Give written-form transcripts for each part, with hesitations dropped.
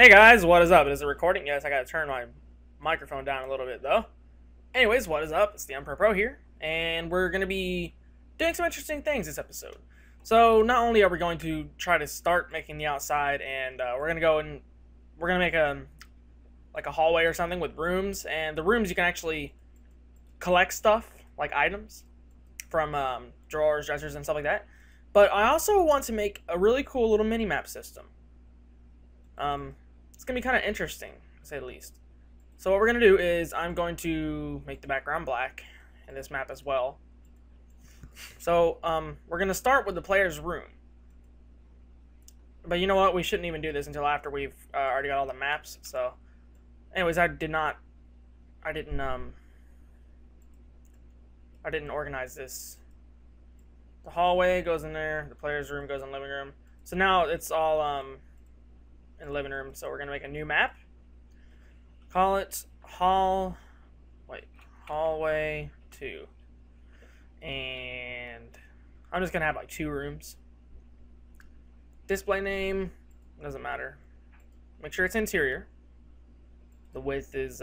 Hey guys, what is up? Is it recording? Yes, I gotta turn my microphone down a little bit though. Anyways, what is up? It's TheUnproPro here, and we're gonna be doing some interesting things this episode. So not only are we going to try to start making the outside, and we're gonna make a hallway or something with rooms, and the rooms you can actually collect stuff like items from drawers, dressers, and stuff like that. But I also want to make a really cool little mini map system. It's going to be kind of interesting, to say the least. So what we're going to do is I'm going to make the background black in this map as well. So we're going to start with the player's room. But you know what? We shouldn't even do this until after we've already got all the maps. So anyways, I didn't organize this. The hallway goes in there. The player's room goes in the living room. So now it's all in the living room, so we're gonna make a new map. Call it hallway 2, and I'm just gonna have like 2 rooms. Display name doesn't matter. Make sure it's interior. The width is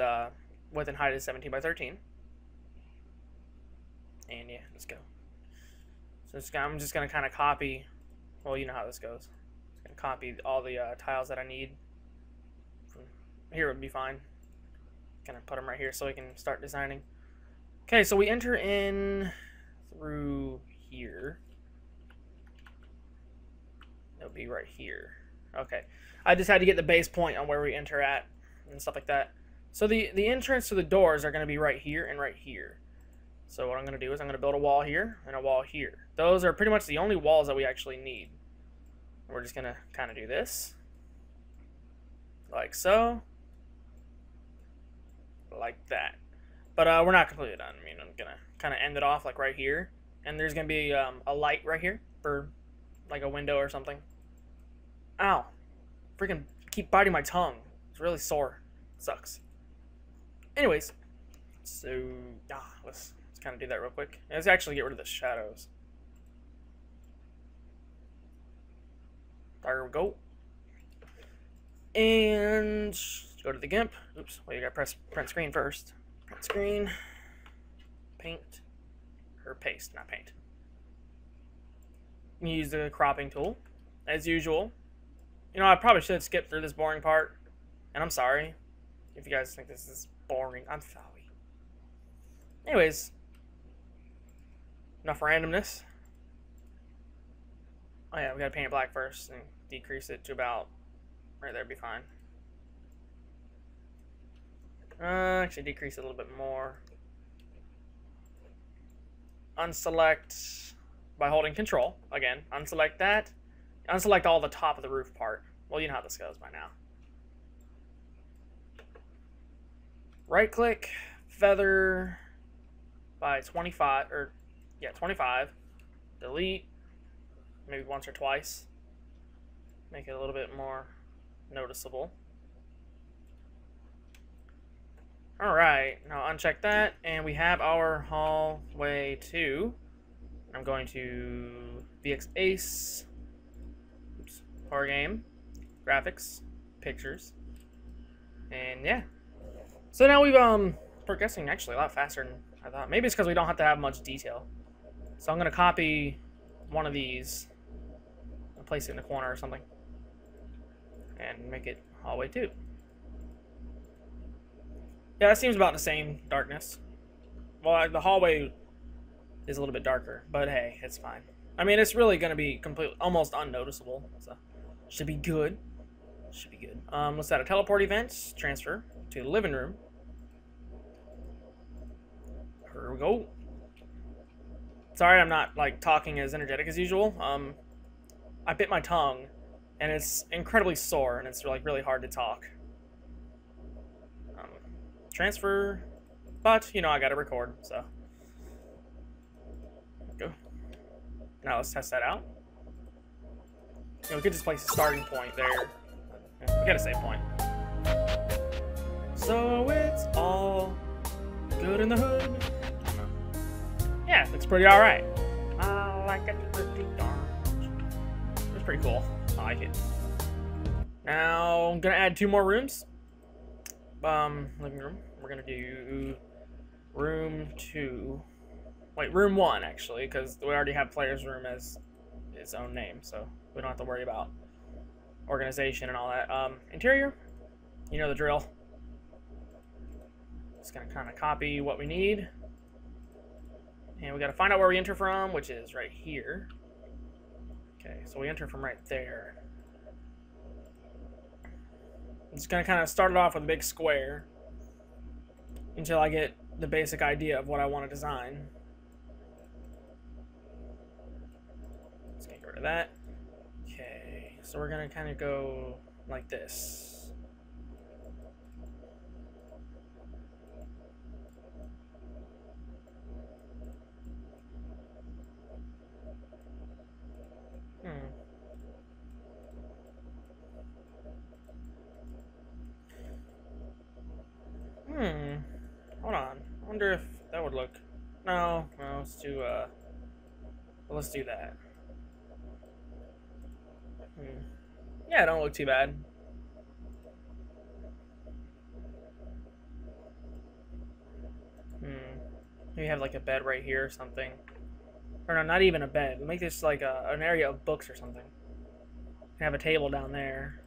width and height is 17 by 13, and yeah, let's go. So I'm just gonna kind of copy. Well, you know how this goes. And copy all the tiles that I need. Here would be fine. Gonna put them right here so we can start designing. Okay, so we enter in through here. It'll be right here. Okay, I just had to get the base point on where we enter at and stuff like that. So the entrance to the doors are gonna be right here and right here. So what I'm gonna do is I'm gonna build a wall here and a wall here. Those are pretty much the only walls that we actually need. We're just gonna kind of do this, like so, like that. But we're not completely done. I mean, I'm gonna kind of end it off like right here, and there's gonna be a light right here for like a window or something. Ow! Freaking keep biting my tongue. It's really sore. It sucks. Anyways, so yeah, let's kind of do that real quick. Let's actually get rid of the shadows. There we go. And go to the GIMP. Oops, well, you gotta press print screen first. Print screen. Paint. Or paste, not paint. You use the cropping tool, as usual. You know, I probably should skip through this boring part. And I'm sorry if you guys think this is boring. I'm sorry. Anyways, enough randomness. Oh yeah, we gotta paint it black first and decrease it to about right there. Be fine. Actually, decrease it a little bit more. Unselect by holding Control again. Unselect that. Unselect all the top of the roof part. Well, you know how this goes by now. Right click, feather by 25 or yeah 25. Delete. Maybe once or twice. Make it a little bit more noticeable. Alright, now uncheck that, and we have our hallway 2. I'm going to VX Ace, oops, Horror Game, Graphics, Pictures, and yeah. So now we've progressing actually a lot faster than I thought. Maybe it's because we don't have to have much detail. So I'm gonna copy one of these. Place it in the corner or something and make it hallway 2. Yeah, that seems about the same darkness. Well, the hallway is a little bit darker, but hey, it's fine. I mean, it's really gonna be completely almost unnoticeable, so should be good. Should be good. Let's add a teleport event, transfer to the living room. Here we go. Sorry, I'm not like talking as energetic as usual. I bit my tongue, and it's incredibly sore, and it's like really hard to talk. Transfer, but you know I gotta record, so go. Now let's test that out. You know, we could just place a starting point there. Yeah, we got a save point. So it's all good in the hood. Yeah, looks pretty all right. I like it pretty darn. Pretty cool. I like it. Now I'm gonna add two more rooms. Living room. We're gonna do room 2. Wait, room 1 actually, because we already have player's room as its own name, so we don't have to worry about organization and all that. Interior, you know the drill. Just gonna kind of copy what we need, and we gotta find out where we enter from, which is right here. Okay, so we enter from right there. I'm just gonna kind of start it off with a big square until I get the basic idea of what I want to design. Let's get rid of that. Okay, so we're gonna kind of go like this. Hold on. I wonder if that would look. No, let's do that. Yeah, it don't look too bad. Maybe have like a bed right here or something. Or no, not even a bed. Make this like an area of books or something. Have a table down there.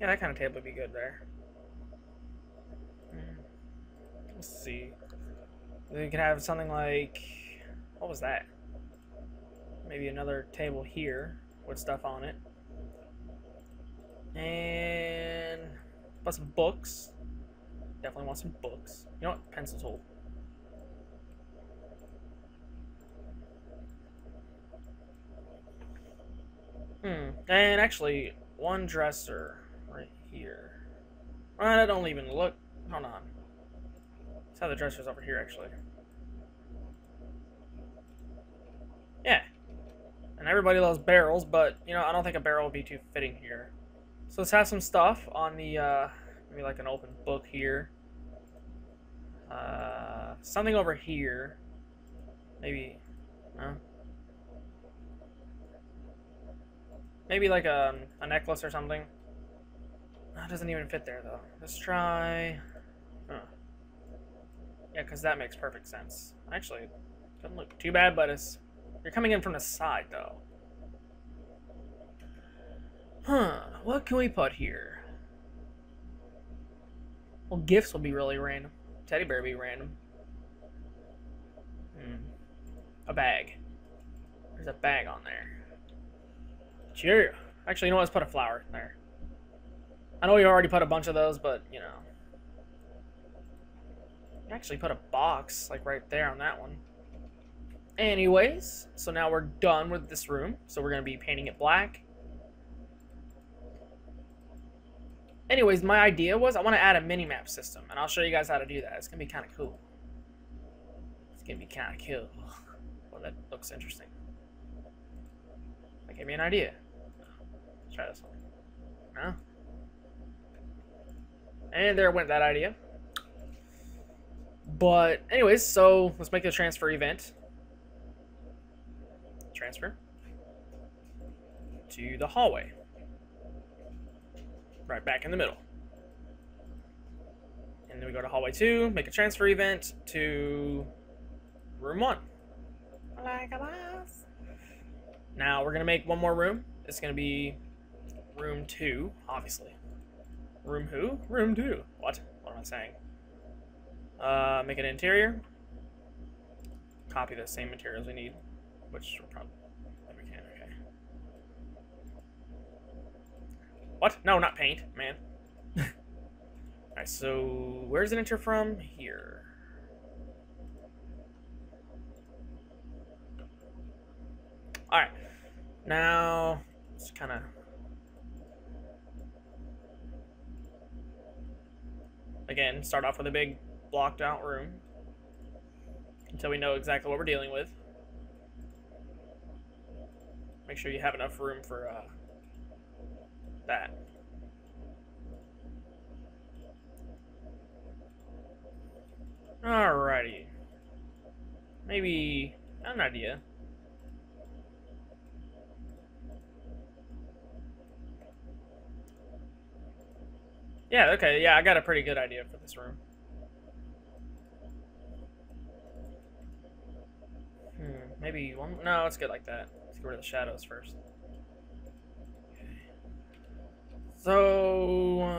Yeah, that kind of table would be good there. Let's see. We could have something like, what was that? Maybe another table here with stuff on it. And about some books. Definitely want some books. You know what? Pencil tool. And actually, one dresser right here. I don't even look. Hold on. That's how the dresser's over here, actually. Yeah. And everybody loves barrels, but, you know, I don't think a barrel would be too fitting here. So let's have some stuff on the, maybe like an open book here. Something over here. Maybe, maybe like a necklace or something. That doesn't even fit there, though. Let's try... Yeah, because that makes perfect sense. Actually, it doesn't look too bad, but it's... You're coming in from the side, though. What can we put here? Well, gifts will be really random. Teddy bear will be random. A bag. There's a bag on there. Cheerio. Actually, you know what? Let's put a flower in there. I know we already put a bunch of those, but, you know... Actually put a box like right there on that one. Anyways, so now we're done with this room, so we're gonna be painting it black. Anyways, my idea was I want to add a minimap system, and I'll show you guys how to do that. It's gonna be kind of cool. Well, that looks interesting. That gave me an idea. Let's try this one. No. And there went that idea. But anyways, so let's make a transfer event. Transfer to the hallway. Right back in the middle. And then we go to hallway 2, make a transfer event to room 1. Like a boss. Now we're going to make one more room. It's going to be room 2, obviously. Room who? Room 2. What? What am I saying? Make an interior. Copy the same materials we need, which we'll probably we can. Okay. What? No, not paint, man. All right. So where does it enter from? Here. All right. Now it's kind of. Again, start off with a big blocked out room until we know exactly what we're dealing with. Make sure you have enough room for that. Alrighty. Maybe I have an idea. Yeah, okay, yeah, I got a pretty good idea for this room. Maybe one, no, let's get like that. Let's get rid of the shadows first. Okay. So,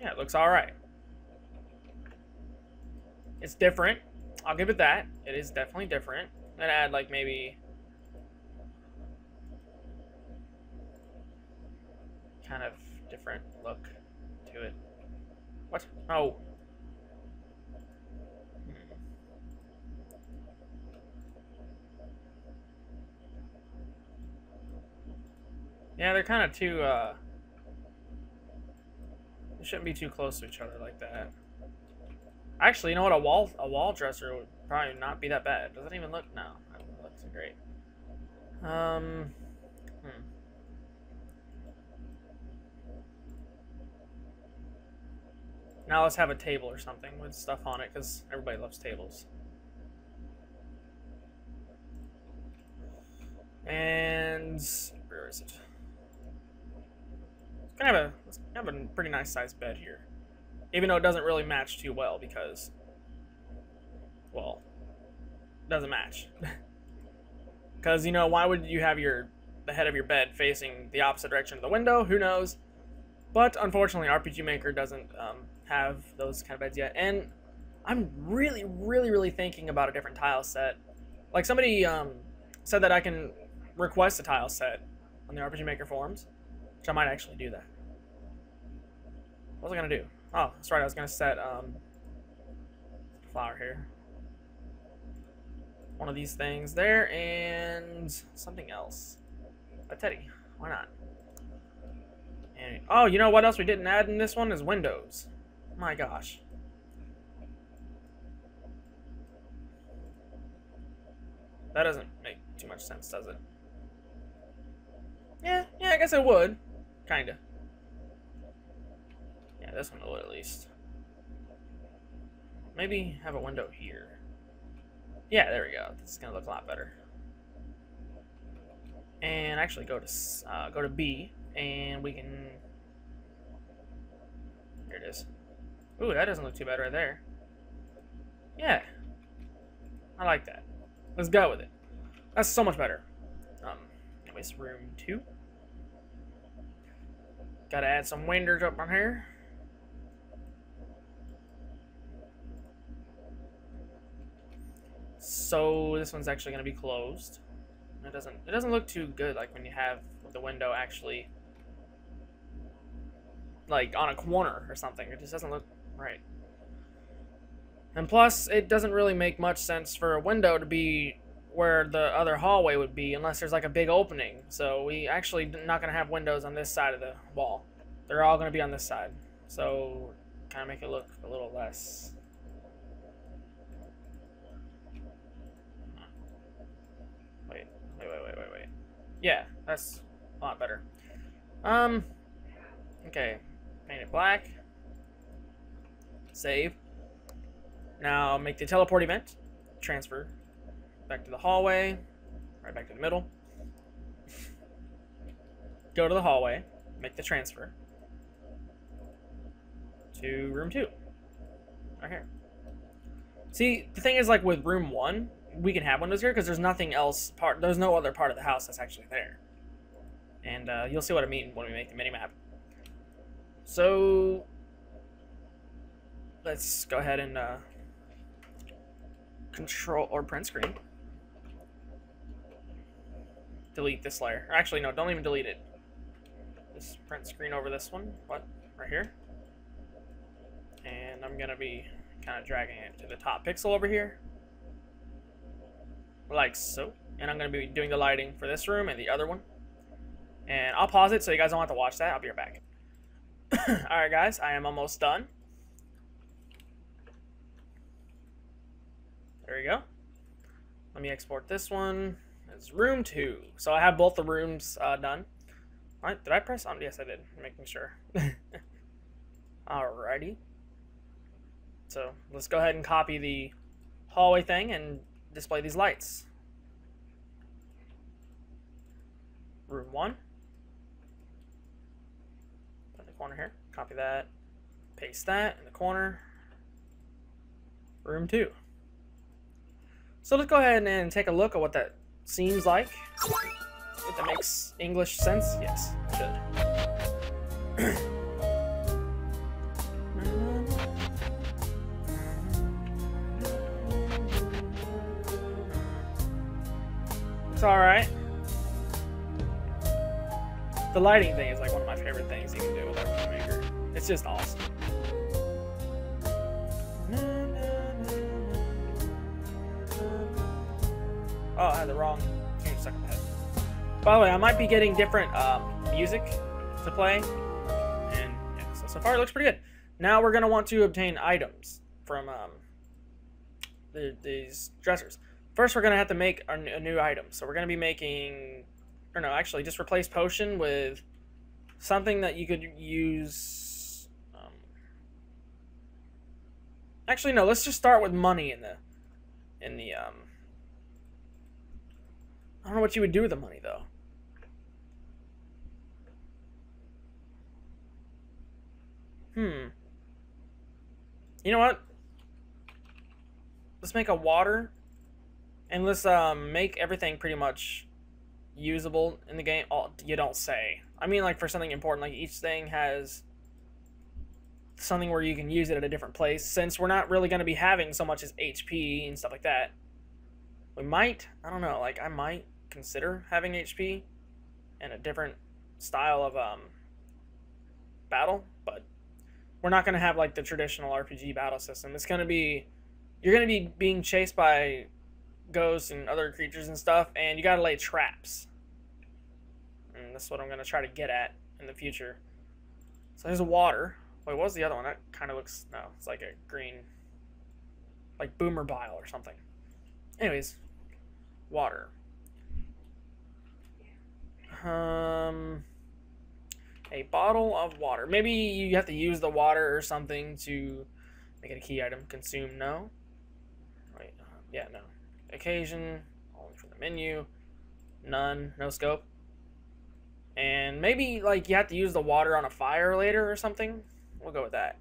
yeah, it looks all right. It's different. I'll give it that. It is definitely different. I'd add like maybe kind of different look to it. What? Oh. Yeah, they're kind of too, they shouldn't be too close to each other like that. Actually, you know what? A wall dresser would probably not be that bad. Doesn't even look, no, that looks great. Now let's have a table or something with stuff on it, because everybody loves tables. And where is it? Let's have a pretty nice sized bed here, even though it doesn't really match too well because, well, it doesn't match. Because you know, why would you have the head of your bed facing the opposite direction of the window? Who knows? But unfortunately, RPG Maker doesn't have those kind of beds yet, and I'm really, really, really thinking about a different tile set. Like somebody said that I can request a tile set on the RPG Maker forums. Which I might actually do that. What was I gonna do? Oh, that's right, I was gonna set flower here. One of these things there and something else. A teddy, why not? And, oh, you know what else we didn't add in this one is windows. My gosh. That doesn't make too much sense, does it? Yeah, yeah, I guess it would. Kinda. Yeah, this one will at least. Maybe have a window here. Yeah, there we go. This is gonna look a lot better. And actually, go to B, and we can. Here it is. Ooh, that doesn't look too bad right there. Yeah, I like that. Let's go with it. That's so much better. Anyways, room 2. Gotta add some windows up on here. So this one's actually gonna be closed. It doesn't look too good like when you have the window actually like on a corner or something. It just doesn't look right. And plus it doesn't really make much sense for a window to be where the other hallway would be unless there's like a big opening. So we actually not gonna have windows on this side of the wall. They're all gonna be on this side. So kind of make it look a little less. Wait. Yeah, that's a lot better. Okay, paint it black. Save. Now make the teleport event. Transfer. Back to the hallway, right back to the middle. Go to the hallway, make the transfer to room 2, right here. See, the thing is, like with room 1, we can have windows here because there's nothing else part. There's no other part of the house that's actually there, and you'll see what I mean when we make the mini map. So let's go ahead and Control or print screen. Delete this layer. Or actually, no, don't even delete it. Just print screen over this one. What? Right here. And I'm gonna be kind of dragging it to the top pixel over here. Like so. And I'm gonna be doing the lighting for this room and the other one. And I'll pause it so you guys don't have to watch that. I'll be right back. Alright guys, I am almost done. There we go. Let me export this one. It's room 2. So I have both the rooms done. All right, did I press on? Yes, I did. I'm making sure. Alrighty. So let's go ahead and copy the hallway thing and display these lights. Room 1. Put the here. Copy that, paste that in the corner. Room 2. So let's go ahead and take a look at what that seems like. If that makes English sense, yes, it should. It's alright. The lighting thing is like one of my favorite things you can do with RPG Maker. It's just awesome. Oh, I had the wrong change stuck in my head. By the way, I might be getting different music to play. And yeah, so far it looks pretty good. Now we're going to want to obtain items from these dressers. First, we're going to have to make a new item. So we're going to be making, or no, actually just replace potion with something that you could use. Actually, no, let's just start with money in the I don't know what you would do with the money, though. You know what? Let's make a water, and let's make everything pretty much usable in the game. Oh, you don't say. I mean, like, for something important, like each thing has something where you can use it at a different place. Since we're not really going to be having so much as HP and stuff like that, we might, I don't know, like I might consider having HP and a different style of battle, but we're not going to have like the traditional RPG battle system. It's going to be, you're going to be being chased by ghosts and other creatures and stuff, and you got to lay traps. And that's what I'm going to try to get at in the future. So there's water. Wait, what was the other one? That kind of looks, no, it's like a green, like boomer bile or something. Anyways, water. A bottle of water. Maybe you have to use the water or something to make it a key item. Consume, no. Wait, yeah, no. Occasion, only from the menu. None, no scope. And maybe, like, you have to use the water on a fire later or something. We'll go with that.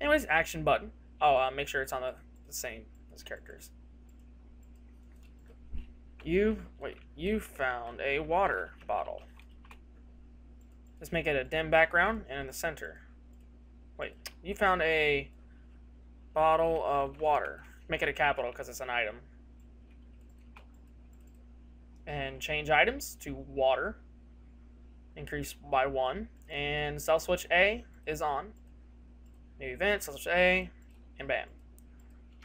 Anyways, action button. Oh, make sure it's on the same as characters. You found a water bottle. Let's make it a dim background and in the center. Wait, you found a bottle of water. Make it a capital because it's an item. And change items to water. Increase by 1. And cell switch A is on. New event, cell switch A, and bam.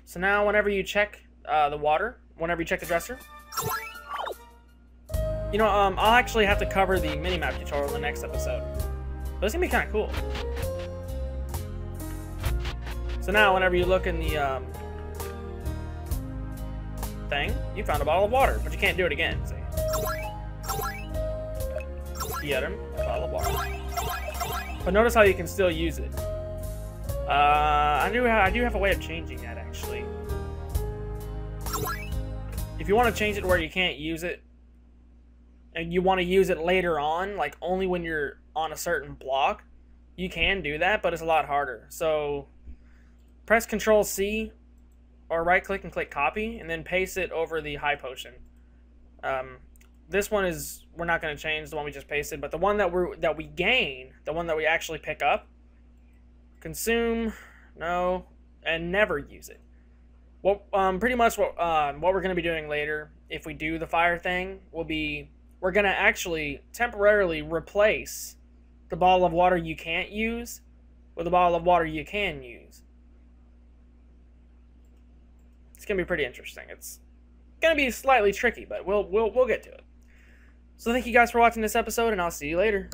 So now whenever you check the water, whenever you check the dresser, you know, I'll actually have to cover the minimap tutorial in the next episode. But it's going to be kind of cool. So now, whenever you look in the thing, you found a bottle of water, but you can't do it again. See? The item, a bottle of water. But notice how you can still use it. I do have a way of changing that, actually. If you want to change it where you can't use it, and you want to use it later on, like only when you're on a certain block, you can do that, but it's a lot harder. So press Control C or right click and click copy, and then paste it over the high potion. This one is, we're not going to change the one we just pasted, but the one that we gain, the one that we actually pick up, consume, no, and never use it. Well, pretty much what we're going to be doing later, if we do the fire thing, will be, we're going to actually temporarily replace the bottle of water you can't use with a bottle of water you can use. It's going to be pretty interesting. It's going to be slightly tricky, but we'll get to it. So thank you guys for watching this episode, and I'll see you later.